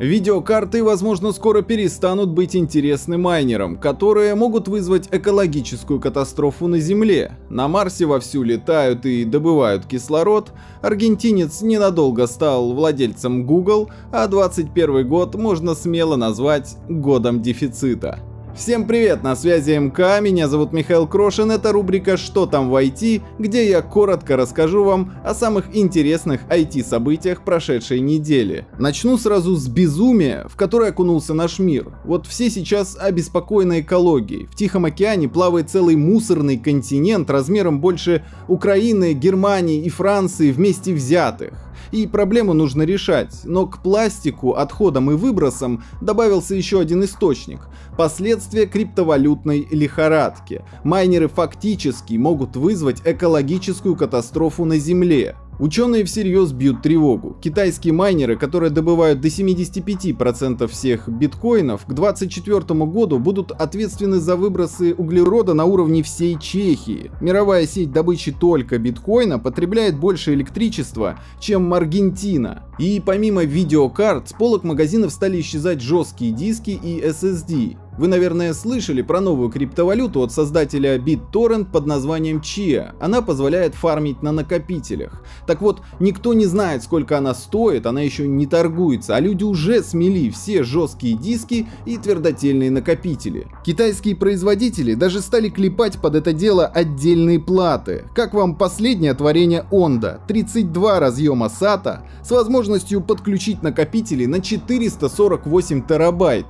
Видеокарты, возможно, скоро перестанут быть интересны майнерам, которые могут вызвать экологическую катастрофу на Земле. На Марсе вовсю летают и добывают кислород. Аргентинец ненадолго стал владельцем Google, а 2021 год можно смело назвать годом дефицита. Всем привет, на связи МК, меня зовут Михаил Крошин, это рубрика «Что там в IT», где я коротко расскажу вам о самых интересных IT-событиях прошедшей недели. Начну сразу с безумия, в которое окунулся наш мир. Вот все сейчас обеспокоены экологией. В Тихом океане плавает целый мусорный континент размером больше Украины, Германии и Франции вместе взятых. И проблему нужно решать, но к пластику, отходам и выбросам добавился еще один источник – последствия криптовалютной лихорадки. Майнеры фактически могут вызвать экологическую катастрофу на Земле. Ученые всерьез бьют тревогу. Китайские майнеры, которые добывают до 75% всех биткоинов, к 2024 году будут ответственны за выбросы углерода на уровне всей Чехии. Мировая сеть добычи только биткоина потребляет больше электричества, чем Аргентина. И помимо видеокарт, с полок магазинов стали исчезать жесткие диски и SSD. Вы, наверное, слышали про новую криптовалюту от создателя BitTorrent под названием Chia. Она позволяет фармить на накопителях. Так вот, никто не знает, сколько она стоит, она еще не торгуется, а люди уже смели все жесткие диски и твердотельные накопители. Китайские производители даже стали клепать под это дело отдельные платы. Как вам последнее творение Onda? 32 разъема SATA с возможностью подключить накопители на 448 терабайт.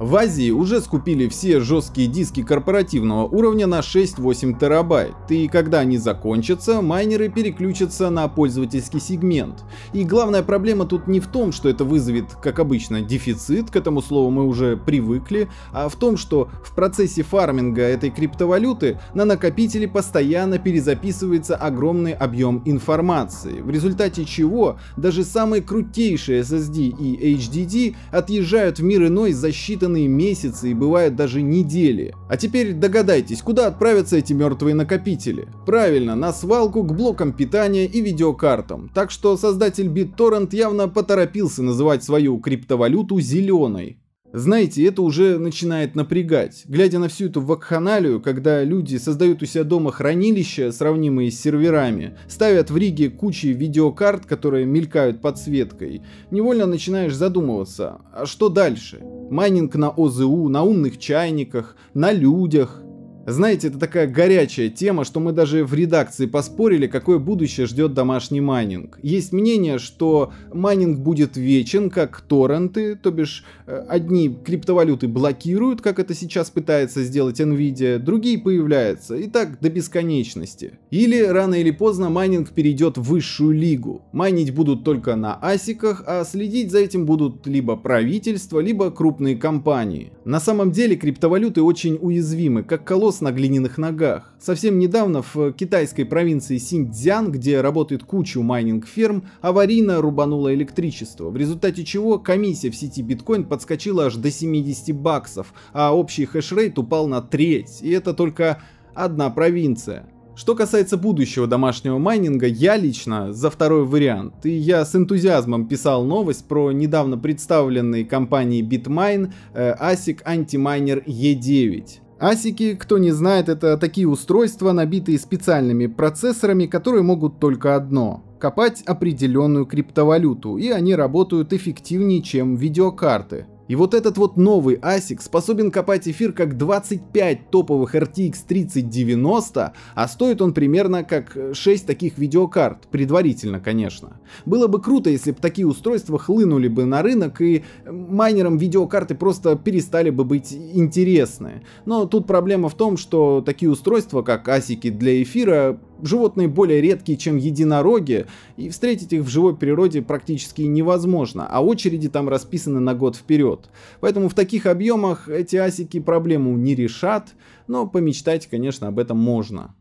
В Азии уже скупили все жесткие диски корпоративного уровня на 6-8 терабайт, и когда они закончатся, майнеры переключатся на пользовательский сегмент. И главная проблема тут не в том, что это вызовет, как обычно, дефицит, к этому слову мы уже привыкли, а в том, что в процессе фарминга этой криптовалюты на накопители постоянно перезаписывается огромный объем информации, в результате чего даже самые крутейшие SSD и HDD отъезжают в мир иной за считанные месяцы и бывают даже недели. А теперь догадайтесь, куда отправятся эти мертвые накопители? Правильно, на свалку к блокам питания и видеокартам. Так что создатель BitTorrent явно поторопился называть свою криптовалюту зеленой. Знаете, это уже начинает напрягать. Глядя на всю эту вакханалию, когда люди создают у себя дома хранилища, сравнимые с серверами, ставят в риге кучи видеокарт, которые мелькают подсветкой, невольно начинаешь задумываться, а что дальше? Майнинг на ОЗУ, на умных чайниках, на людях. Знаете, это такая горячая тема, что мы даже в редакции поспорили, какое будущее ждет домашний майнинг. Есть мнение, что майнинг будет вечен, как торренты, то бишь одни криптовалюты блокируют, как это сейчас пытается сделать Nvidia, другие появляются, и так до бесконечности. Или рано или поздно майнинг перейдет в высшую лигу. Майнить будут только на ASIC-ах, а следить за этим будут либо правительство, либо крупные компании. На самом деле криптовалюты очень уязвимы, как колосс на глиняных ногах. Совсем недавно в китайской провинции Синьцзян, где работает куча майнинг-ферм, аварийно рубануло электричество, в результате чего комиссия в сети биткоин подскочила аж до 70 баксов, а общий хэшрейт упал на треть, и это только одна провинция. Что касается будущего домашнего майнинга, я лично за второй вариант, и я с энтузиазмом писал новость про недавно представленные компанией Bitmain ASIC Antminer E9. Асики, кто не знает, это такие устройства, набитые специальными процессорами, которые могут только одно — копать определенную криптовалюту, и они работают эффективнее, чем видеокарты. И вот этот вот новый ASIC способен копать эфир как 25 топовых RTX 3090, а стоит он примерно как 6 таких видеокарт, предварительно, конечно. Было бы круто, если бы такие устройства хлынули бы на рынок и майнерам видеокарты просто перестали бы быть интересны. Но тут проблема в том, что такие устройства, как ASIC для эфира, животные более редкие, чем единороги, и встретить их в живой природе практически невозможно, а очереди там расписаны на год вперед. Поэтому в таких объемах эти асики проблему не решат, но помечтать, конечно, об этом можно.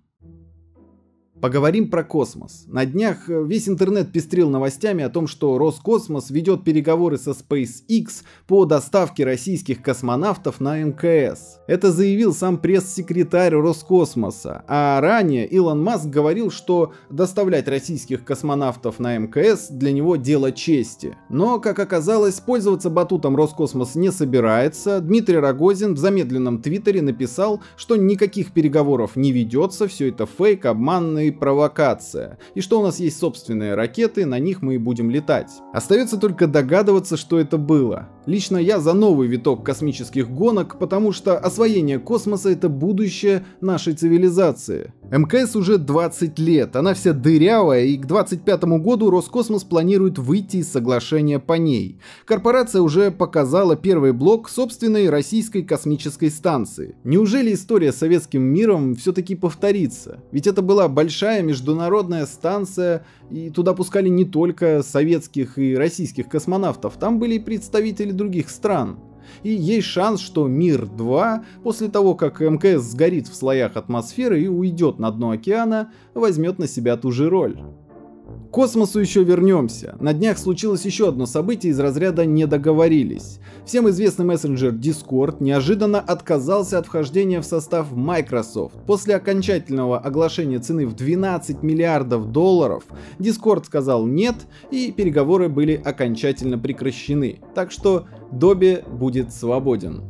Поговорим про космос. На днях весь интернет пестрил новостями о том, что Роскосмос ведет переговоры со SpaceX по доставке российских космонавтов на МКС. Это заявил сам пресс-секретарь Роскосмоса, а ранее Илон Маск говорил, что доставлять российских космонавтов на МКС для него дело чести. Но, как оказалось, пользоваться батутом Роскосмос не собирается. Дмитрий Рогозин в замедленном твиттере написал, что никаких переговоров не ведется, все это фейк, обман и провокация, и что у нас есть собственные ракеты, на них мы и будем летать. Остается только догадываться, что это было. Лично я за новый виток космических гонок, потому что освоение космоса — это будущее нашей цивилизации. МКС уже 20 лет, она вся дырявая, и к 2025 году Роскосмос планирует выйти из соглашения по ней. Корпорация уже показала первый блок собственной российской космической станции. Неужели история с советским миром все-таки повторится? Ведь это была большая международная станция, и туда пускали не только советских и российских космонавтов, там были и представители других стран. И есть шанс, что Мир-2, после того, как МКС сгорит в слоях атмосферы и уйдет на дно океана, возьмет на себя ту же роль. К космосу еще вернемся. На днях случилось еще одно событие из разряда «не договорились». Всем известный мессенджер Discord неожиданно отказался от вхождения в состав Microsoft. После окончательного оглашения цены в 12 миллиардов долларов Discord сказал «нет», и переговоры были окончательно прекращены. Так что Добби будет свободен.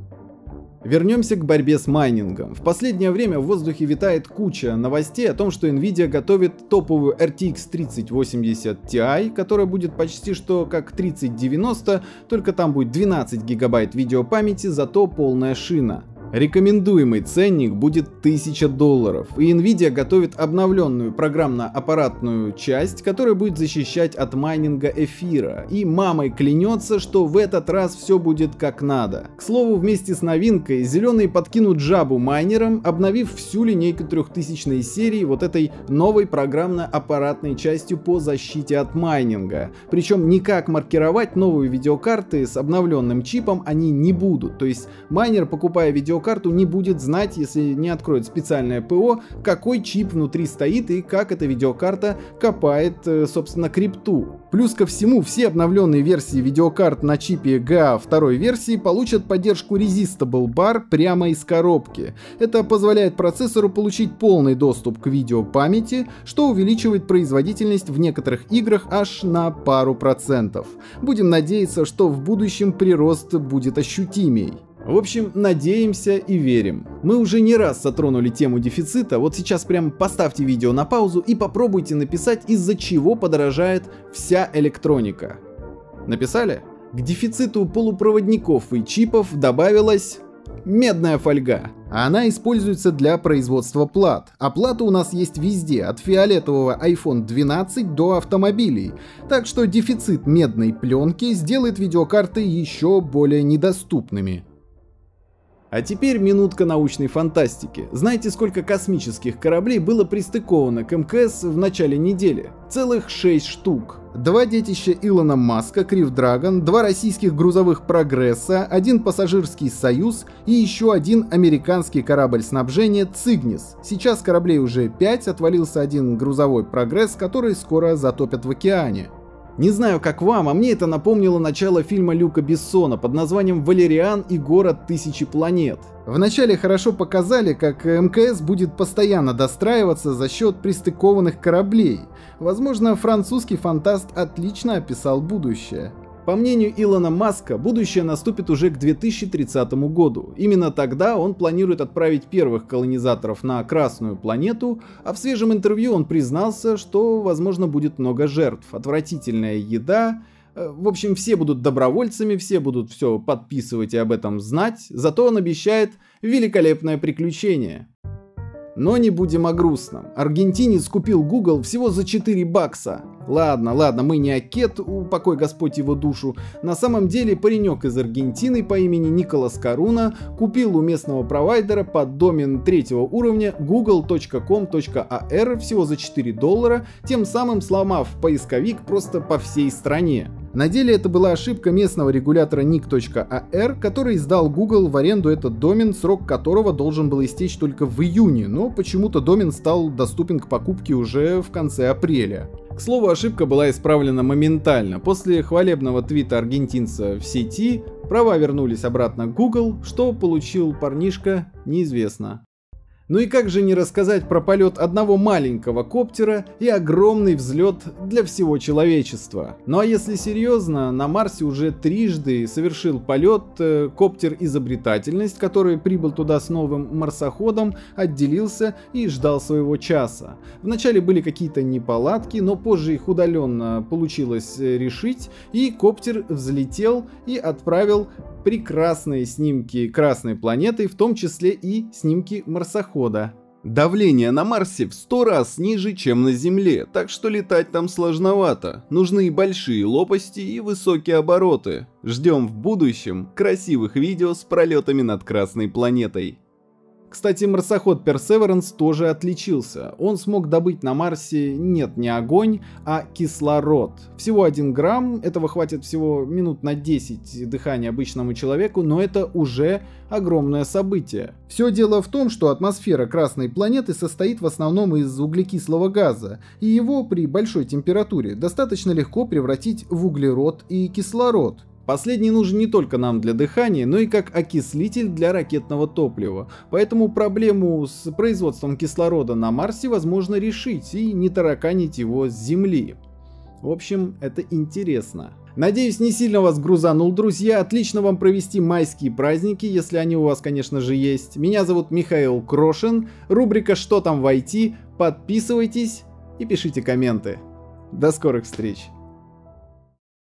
Вернемся к борьбе с майнингом. В последнее время в воздухе витает куча новостей о том, что Nvidia готовит топовую RTX 3080 Ti, которая будет почти что как 3090, только там будет 12 гигабайт видеопамяти, зато полная шина. Рекомендуемый ценник будет 1000 долларов, и Nvidia готовит обновленную программно-аппаратную часть, которая будет защищать от майнинга эфира, и мамой клянется, что в этот раз все будет как надо. К слову, вместе с новинкой зеленые подкинут жабу майнерам, обновив всю линейку 3000 серии вот этой новой программно-аппаратной частью по защите от майнинга. Причем никак маркировать новые видеокарты с обновленным чипом они не будут, то есть майнер, покупая видеокарту, не будет знать, если не откроет специальное ПО, какой чип внутри стоит и как эта видеокарта копает, собственно, крипту. Плюс ко всему, все обновленные версии видеокарт на чипе GA второй версии получат поддержку Resizable Bar прямо из коробки. Это позволяет процессору получить полный доступ к видеопамяти, что увеличивает производительность в некоторых играх аж на пару процентов. Будем надеяться, что в будущем прирост будет ощутимей. В общем, надеемся и верим. Мы уже не раз затронули тему дефицита, вот сейчас прям поставьте видео на паузу и попробуйте написать, из-за чего подорожает вся электроника. Написали? К дефициту полупроводников и чипов добавилась медная фольга. Она используется для производства плат. А платы у нас есть везде, от фиолетового iPhone 12 до автомобилей. Так что дефицит медной пленки сделает видеокарты еще более недоступными. А теперь минутка научной фантастики. Знаете, сколько космических кораблей было пристыковано к МКС в начале недели? Целых 6 штук. 2 детища Илона Маска, Крю Драгон, 2 российских грузовых «Прогресса», 1 пассажирский «Союз» и еще 1 американский корабль снабжения «Цигнис». Сейчас кораблей уже 5, отвалился 1 грузовой «Прогресс», который скоро затопят в океане. Не знаю, как вам, а мне это напомнило начало фильма Люка Бессона под названием «Валериан и город тысячи планет». Вначале хорошо показали, как МКС будет постоянно достраиваться за счет пристыкованных кораблей. Возможно, французский фантаст отлично описал будущее. По мнению Илона Маска, будущее наступит уже к 2030 году. Именно тогда он планирует отправить первых колонизаторов на Красную планету, а в свежем интервью он признался, что, возможно, будет много жертв, отвратительная еда. В общем, все будут добровольцами, все будут все подписывать и об этом знать, зато он обещает великолепное приключение. Но не будем о грустном. Аргентинец купил Google всего за 4 бакса. Ладно, ладно, мы не акет, упокой Господь его душу. На самом деле паренек из Аргентины по имени Николас Каруна купил у местного провайдера под домен 3-го уровня google.com.ar всего за 4 доллара, тем самым сломав поисковик просто по всей стране. На деле это была ошибка местного регулятора ник.ар, который издал Google в аренду этот домен, срок которого должен был истечь только в июне, но почему-то домен стал доступен к покупке уже в конце апреля. К слову, ошибка была исправлена моментально. После хвалебного твита аргентинца в сети права вернулись обратно к Google, что получил парнишка, неизвестно. Ну и как же не рассказать про полет одного маленького коптера и огромный взлет для всего человечества. Ну а если серьезно, на Марсе уже трижды совершил полет коптер «Изобретательность», который прибыл туда с новым марсоходом, отделился и ждал своего часа. Вначале были какие-то неполадки, но позже их удаленно получилось решить, и коптер взлетел и отправил прекрасные снимки красной планеты, в том числе и снимки марсохода. Давление на Марсе в 100 раз ниже, чем на Земле, так что летать там сложновато. Нужны большие лопасти и высокие обороты. Ждем в будущем красивых видео с пролетами над красной планетой. Кстати, марсоход Perseverance тоже отличился. Он смог добыть на Марсе не огонь, а кислород. Всего 1 грамм, этого хватит всего минут на 10 дыхания обычному человеку, но это уже огромное событие. Все дело в том, что атмосфера красной планеты состоит в основном из углекислого газа, и его при большой температуре достаточно легко превратить в углерод и кислород. Последний нужен не только нам для дыхания, но и как окислитель для ракетного топлива. Поэтому проблему с производством кислорода на Марсе возможно решить и не тараканить его с Земли. В общем, это интересно. Надеюсь, не сильно вас грузанул, друзья. Отлично вам провести майские праздники, если они у вас, конечно же, есть. Меня зовут Михаил Крошин. Рубрика «Что там в IT?». Подписывайтесь и пишите комменты. До скорых встреч!